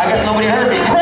I guess nobody heard me.